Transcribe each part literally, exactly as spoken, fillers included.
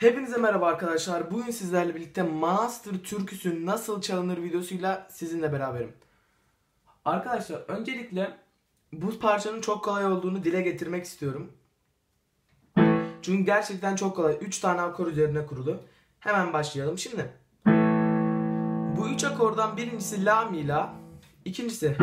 Hepinize merhaba arkadaşlar. Bugün sizlerle birlikte Manastir Türküsü nasıl çalınır videosuyla sizinle beraberim. Arkadaşlar öncelikle bu parçanın çok kolay olduğunu dile getirmek istiyorum. Çünkü gerçekten çok kolay. üç tane akor üzerine kurulu. Hemen başlayalım şimdi. Bu üç akordan birincisi la mi la, ikincisi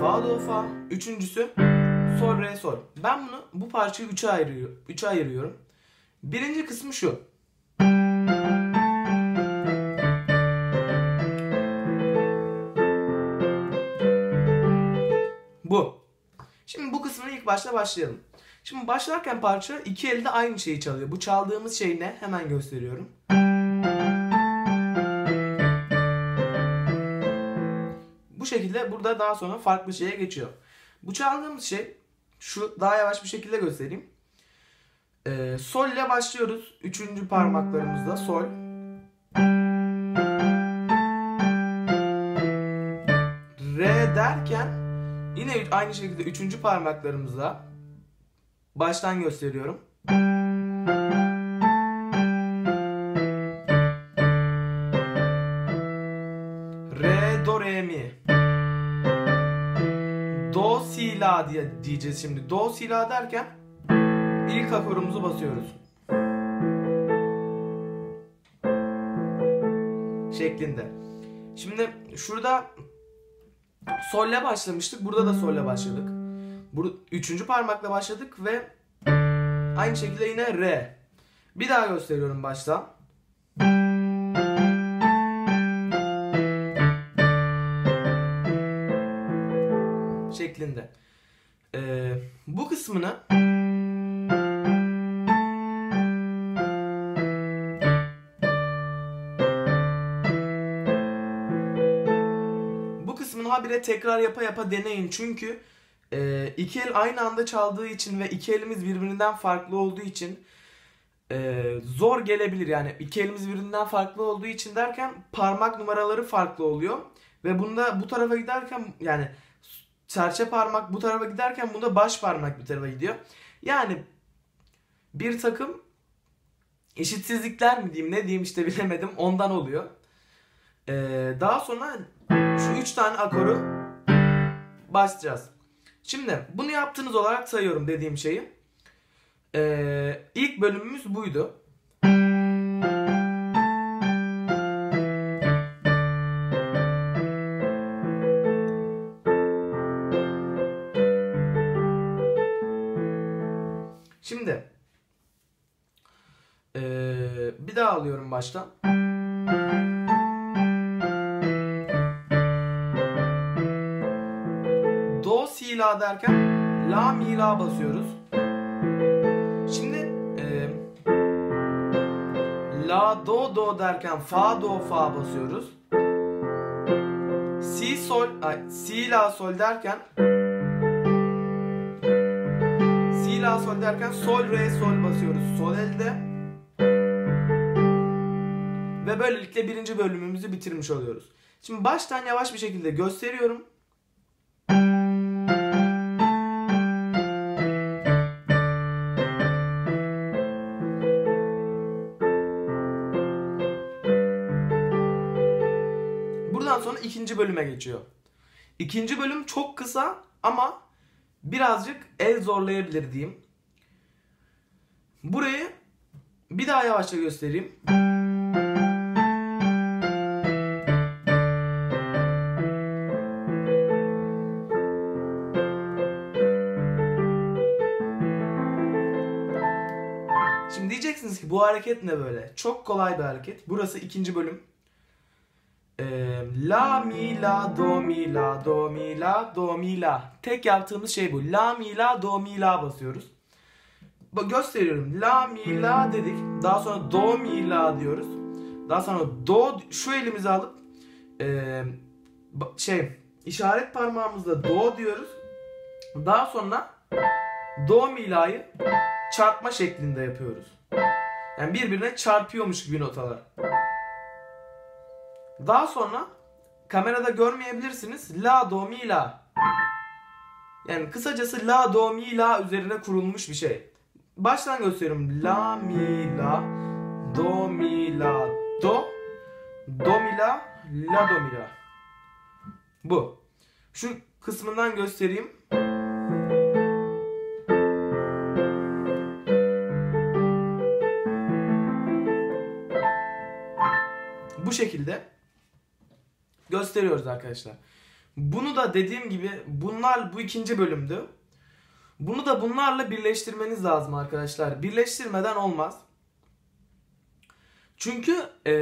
fa do fa, üçüncüsü sol re sol. Ben bunu bu parçayı üçe ayırıyorum. üçe ayırıyorum. Birinci kısmı şu. Bu. Şimdi bu kısmını ilk başta başlayalım. Şimdi başlarken parça iki elde aynı şeyi çalıyor. Bu çaldığımız şey ne? Hemen gösteriyorum. Bu şekilde burada daha sonra farklı şeye geçiyor. Bu çaldığımız şey şu, daha yavaş bir şekilde göstereyim. Ee, sol ile başlıyoruz. Üçüncü parmaklarımızda sol. Re derken yine aynı şekilde üçüncü parmaklarımızda baştan gösteriyorum. Re do re mi. Do si la diye diyeceğiz şimdi. Do si la derken İlk akorumuzu basıyoruz. Şeklinde. Şimdi şurada solle başlamıştık. Burada da solle başladık. Üçüncü parmakla başladık ve aynı şekilde yine re. Bir daha gösteriyorum baştan. Şeklinde. Ee, bu kısmını habire tekrar yapa yapa deneyin. Çünkü e, iki el aynı anda çaldığı için ve iki elimiz birbirinden farklı olduğu için e, zor gelebilir. Yani iki elimiz birbirinden farklı olduğu için derken parmak numaraları farklı oluyor. Ve bunda bu tarafa giderken, yani serçe parmak bu tarafa giderken bunda baş parmak bir tarafa gidiyor. Yani bir takım eşitsizlikler mi diyeyim ne diyeyim işte bilemedim, ondan oluyor. E, daha sonra şu üç tane akoru basacağız. Şimdi bunu yaptığınız olarak sayıyorum dediğim şeyi. Ee, ilk bölümümüz buydu. Şimdi ee, bir daha alıyorum baştan. La derken la mi la basıyoruz. Şimdi e, la do do derken fa do fa basıyoruz. Si sol ay, si la sol derken si la sol derken sol re sol basıyoruz sol elde. Ve böylelikle birinci bölümümüzü bitirmiş oluyoruz. Şimdi baştan yavaş bir şekilde gösteriyorum. Sonra ikinci bölüme geçiyor. İkinci bölüm çok kısa ama birazcık el zorlayabilir diyeyim. Burayı bir daha yavaşça göstereyim. Şimdi diyeceksiniz ki bu hareket ne böyle? Çok kolay bir hareket. Burası ikinci bölüm. La mi la do mi la do mi la do mi la. Tek yaptığımız şey bu. La mi la do mi la basıyoruz. Bak gösteriyorum. La mi la dedik. Daha sonra do mi la diyoruz. Daha sonra do, şu elimizi alıp e, şey işaret parmağımızla do diyoruz. Daha sonra do mi la'yı çarpma şeklinde yapıyoruz. Yani birbirine çarpıyormuş gibi notalar. Daha sonra kamerada görmeyebilirsiniz. La do mi la. Yani kısacası la do mi la üzerine kurulmuş bir şey. Baştan gösteriyorum. La mi la do mi la do, do mi la, la do mi la. Bu. Şu kısmından göstereyim. Bu şekilde gösteriyoruz arkadaşlar. Bunu da dediğim gibi bunlar bu ikinci bölümdü. Bunu da bunlarla birleştirmeniz lazım arkadaşlar. Birleştirmeden olmaz. Çünkü e,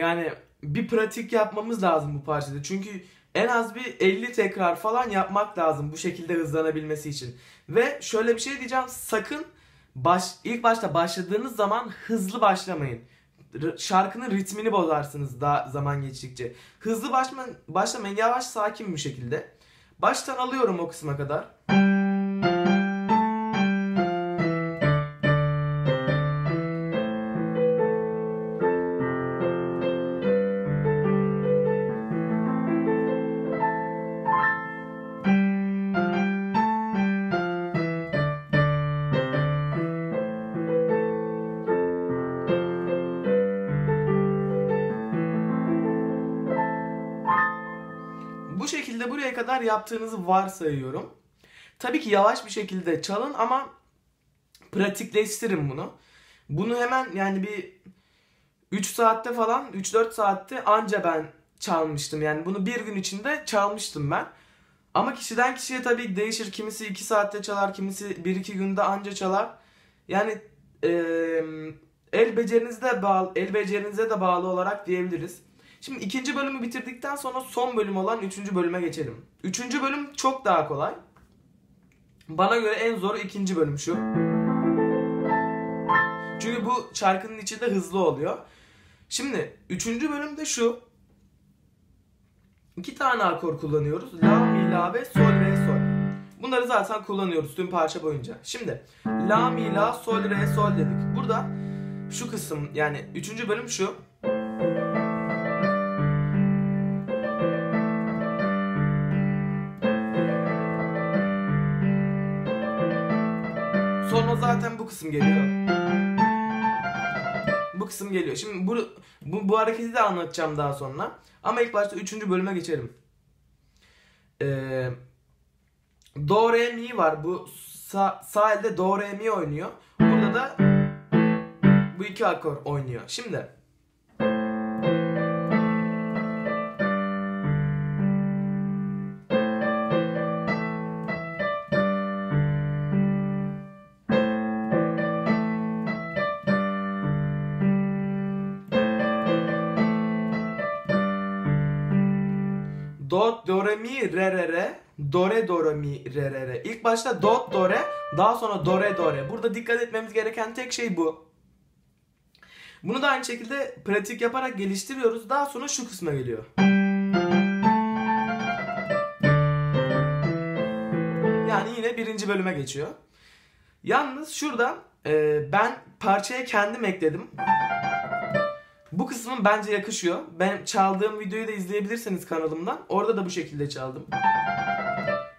yani bir pratik yapmamız lazım bu parçada. Çünkü en az bir elli tekrar falan yapmak lazım bu şekilde hızlanabilmesi için. Ve şöyle bir şey diyeceğim. Sakın baş, ilk başta başladığınız zaman hızlı başlamayın. Şarkının ritmini bozarsınız daha zaman geçtikçe. Hızlı başma, başlamayın. Yavaş, sakin bir şekilde. Baştan alıyorum o kısma kadar. Bu şekilde buraya kadar yaptığınızı varsayıyorum. Tabii ki yavaş bir şekilde çalın ama pratikleştirin bunu. Bunu hemen yani bir üç saatte falan, üç dört saatte anca ben çalmıştım. Yani bunu bir gün içinde çalmıştım ben. Ama kişiden kişiye tabii değişir. Kimisi iki saatte çalar, kimisi bir iki günde anca çalar. Yani ee, el becerinize bağlı, el becerinize de bağlı olarak diyebiliriz. Şimdi ikinci bölümü bitirdikten sonra son bölüm olan üçüncü bölüme geçelim. Üçüncü bölüm çok daha kolay. Bana göre en zoru ikinci bölüm şu. Çünkü bu şarkının içinde hızlı oluyor. Şimdi üçüncü bölümde şu. İki tane akor kullanıyoruz. La, mi, la ve sol re, sol. Bunları zaten kullanıyoruz tüm parça boyunca. Şimdi la, mi, la, sol, re, sol dedik. Burada şu kısım yani üçüncü bölüm şu. Sonra zaten bu kısım geliyor. Bu kısım geliyor. Şimdi bu, bu, bu hareketi de anlatacağım daha sonra. Ama ilk başta üçüncü bölüme geçelim. Ee, do, re, mi var. Bu sağ, sağ elde do, re, mi oynuyor. Burada da bu iki akor oynuyor. Şimdi do, do, re, mi, re, re, re, do, re, do, re, mi, re, re, re. İlk başta do, do, re, daha sonra do, re, do, re. Burada dikkat etmemiz gereken tek şey bu. Bunu da aynı şekilde pratik yaparak geliştiriyoruz. Daha sonra şu kısma geliyor. Yani yine birinci bölüme geçiyor. Yalnız şurada e, ben parçaya kendim ekledim. Bu kısmım bence yakışıyor. Ben çaldığım videoyu da izleyebilirsiniz kanalımdan. Orada da bu şekilde çaldım.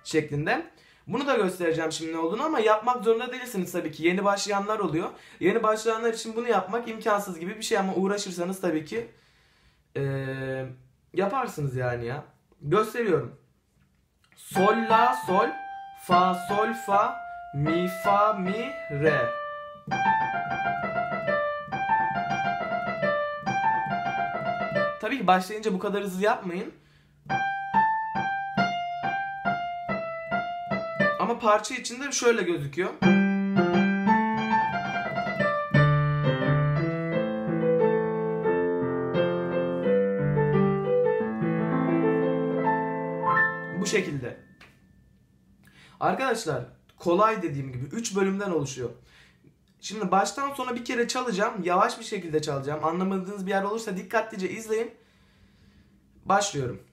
Şeklinde. Bunu da göstereceğim şimdi ne olduğunu ama yapmak zorunda değilsiniz tabii ki. Yeni başlayanlar oluyor. Yeni başlayanlar için bunu yapmak imkansız gibi bir şey ama uğraşırsanız tabii ki ee, yaparsınız yani ya. Gösteriyorum. Sol, la, sol, fa, sol, fa, mi, fa, mi, re. Tabii ki başlayınca bu kadar hızlı yapmayın. Ama parça içinde şöyle gözüküyor. Bu şekilde. Arkadaşlar kolay dediğim gibi üç bölümden oluşuyor. Şimdi baştan sona bir kere çalacağım. Yavaş bir şekilde çalacağım. Anlamadığınız bir yer olursa dikkatlice izleyin. Başlıyorum.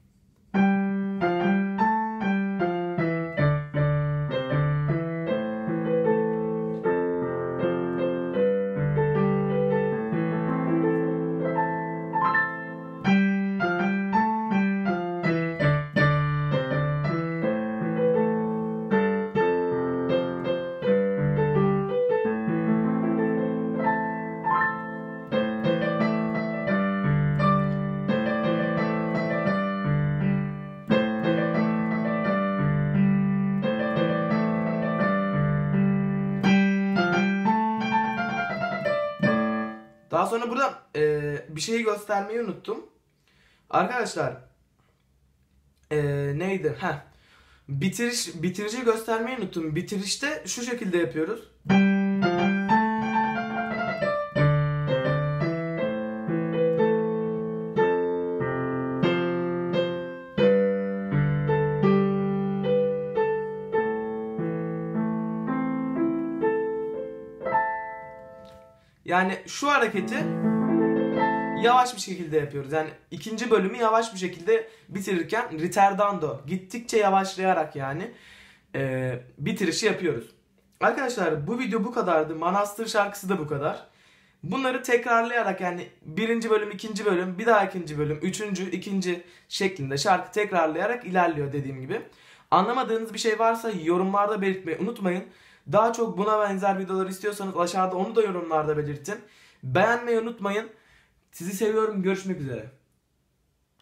Daha sonra burada e, bir şeyi göstermeyi unuttum. Arkadaşlar e, neydi? Heh. Bitiriş, bitirici göstermeyi unuttum. Bitirişte şu şekilde yapıyoruz. Yani şu hareketi yavaş bir şekilde yapıyoruz. Yani ikinci bölümü yavaş bir şekilde bitirirken ritardando, gittikçe yavaşlayarak yani e, bitirişi yapıyoruz. Arkadaşlar bu video bu kadardı. Manastır şarkısı da bu kadar. Bunları tekrarlayarak yani birinci bölüm, ikinci bölüm, bir daha ikinci bölüm, üçüncü, ikinci şeklinde şarkı tekrarlayarak ilerliyor dediğim gibi. Anlamadığınız bir şey varsa yorumlarda belirtmeyi unutmayın. Daha çok buna benzer videolar istiyorsanız aşağıda onu da yorumlarda belirtin. Beğenmeyi unutmayın. Sizi seviyorum. Görüşmek üzere.